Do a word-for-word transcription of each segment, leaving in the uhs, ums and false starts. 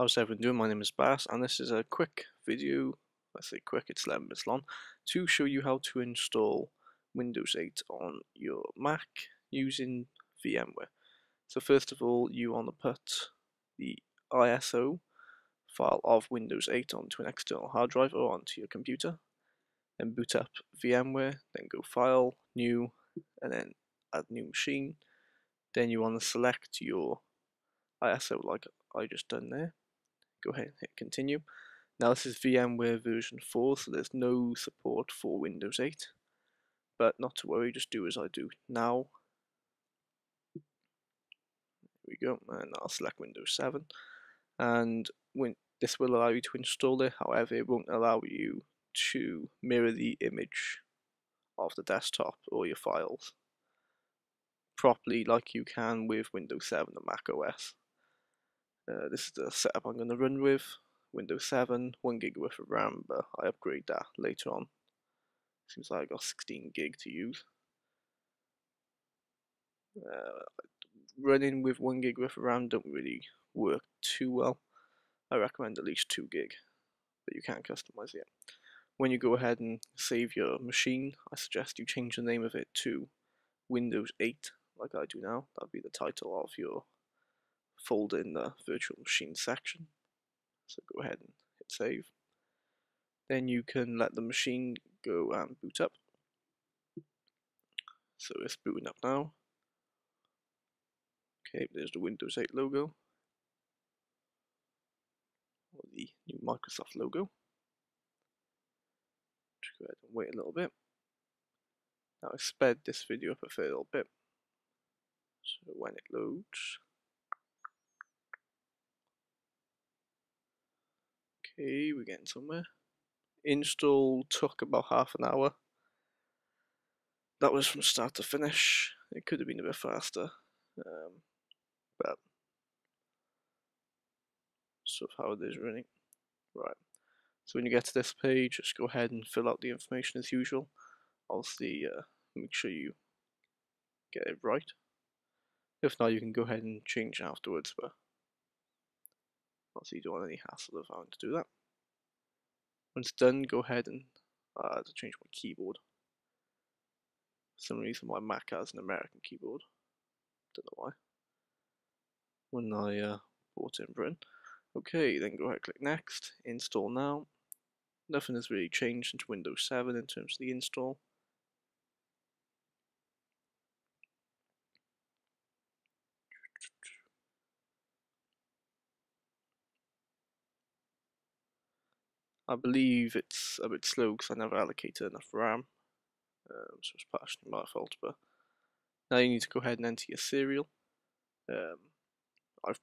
How's everyone doing? My name is Bass, and this is a quick video, I say quick, it's eleven minutes long, to show you how to install Windows eight on your Mac using VMware. So first of all, you want to put the I S O file of Windows eight onto an external hard drive or onto your computer, then boot up VMware, then go File, New, and then Add New Machine. Then you want to select your I S O like I just done there. Go ahead and hit continue. Now this is VMware version four, so there's no support for Windows eight, but not to worry, just do as I do now. There we go, and I'll select Windows seven, and when this will allow you to install it. However, it won't allow you to mirror the image of the desktop or your files properly like you can with Windows seven and Mac O S. Uh, this is the setup I'm going to run with. Windows seven, one gig worth of RAM, but I upgrade that later on. Seems like I got sixteen gig to use. Uh, running with one gig worth of RAM don't really work too well. I recommend at least two gig, but you can customize it. When you go ahead and save your machine, I suggest you change the name of it to Windows eight, like I do now. That'll be the title of your folder in the virtual machine section. So go ahead and hit save. Then you can let the machine go and boot up. So it's booting up now. Okay, there's the Windows eight logo, or the new Microsoft logo. Just go ahead and wait a little bit. Now I sped this video up a fair little bit, so when it loads. Okay, we're getting somewhere. Install took about half an hour. That was from start to finish. It could have been a bit faster, um, but so how it is running. Right, so when you get to this page, just go ahead and fill out the information as usual. Obviously, uh, make sure you get it right. If not, you can go ahead and change it afterwards, but obviously you don't want any hassle of having to do that. Once done, go ahead and uh, to change my keyboard. For some reason, my Mac has an American keyboard. Don't know why. When I uh, bought it in Britain. Okay, then go ahead and click next. Install now. Nothing has really changed since Windows seven in terms of the install. I believe it's a bit slow because I never allocated enough RAM, um, so it's partially my fault. But now you need to go ahead and enter your serial. Um, I've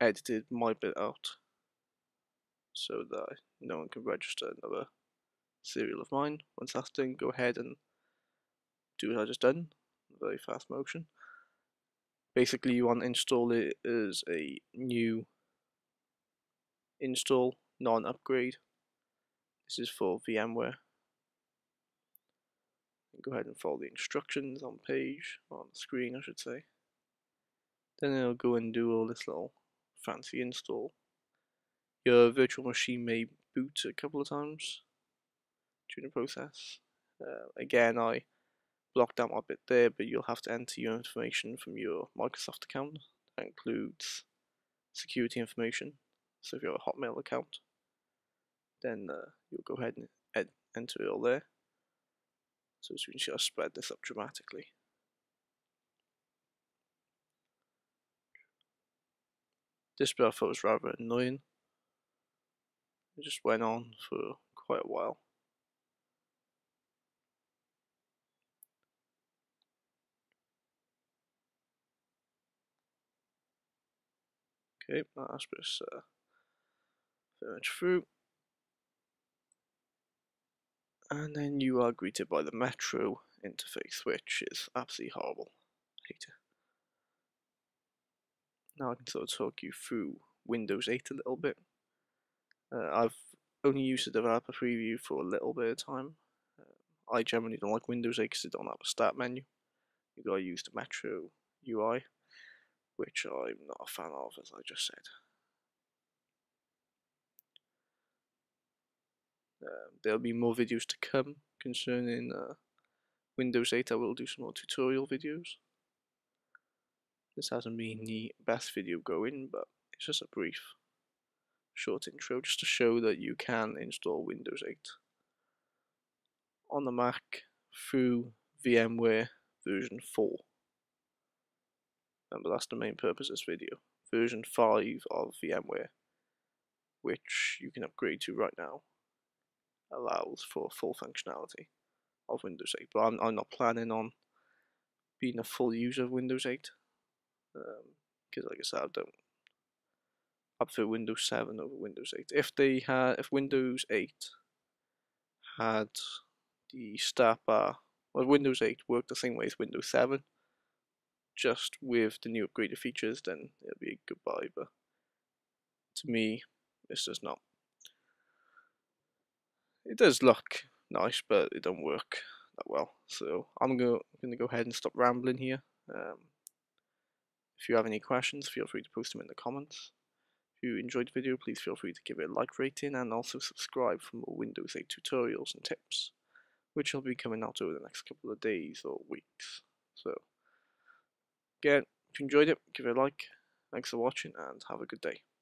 edited my bit out so that no one can register another serial of mine. Once that's done, go ahead and do what I just done. Very fast motion. Basically, you want to install it as a new install, non-upgrade. This is for VMware. Go ahead and follow the instructions on page, on the screen I should say. Then it'll go and do all this little fancy install. Your virtual machine may boot a couple of times during the process. Uh, again, I blocked out my bit there, but you'll have to enter your information from your Microsoft account. That includes security information. So if you have a Hotmail account, then uh, you'll go ahead and ed enter it all there. So as you can see, I've sped this up dramatically. This bit I thought was rather annoying. It just went on for quite a while. Okay, that's just uh, very much through. And then you are greeted by the Metro interface, which is absolutely horrible. I hate it. Now I can sort of talk you through Windows eight a little bit. Uh, I've only used the developer preview for a little bit of time. Uh, I generally don't like Windows eight because it don't have a start menu. You've got to use the Metro U I, which I'm not a fan of, as I just said. Um, there'll be more videos to come concerning uh, Windows eight. I will do some more tutorial videos. This hasn't been the best video going, but it's just a brief, short intro just to show that you can install Windows eight on the Mac through VMware version four. Remember, that's the main purpose of this video. Version five of VMware, which you can upgrade to right now, allows for full functionality of Windows eight. But I'm, I'm not planning on being a full user of Windows eight, because um, like I said, I don't prefer Windows seven over Windows eight. If they had, if Windows eight had the start bar, well, Windows eight worked the same way as Windows seven, just with the new upgraded features, then it'll be a goodbye. But to me, it's just not. It does look nice, but it don't work that well. So I'm going to go ahead and stop rambling here. Um, if you have any questions, feel free to post them in the comments. If you enjoyed the video, please feel free to give it a like rating and also subscribe for more Windows eight tutorials and tips, which will be coming out over the next couple of days or weeks. So again, if you enjoyed it, give it a like. Thanks for watching and have a good day.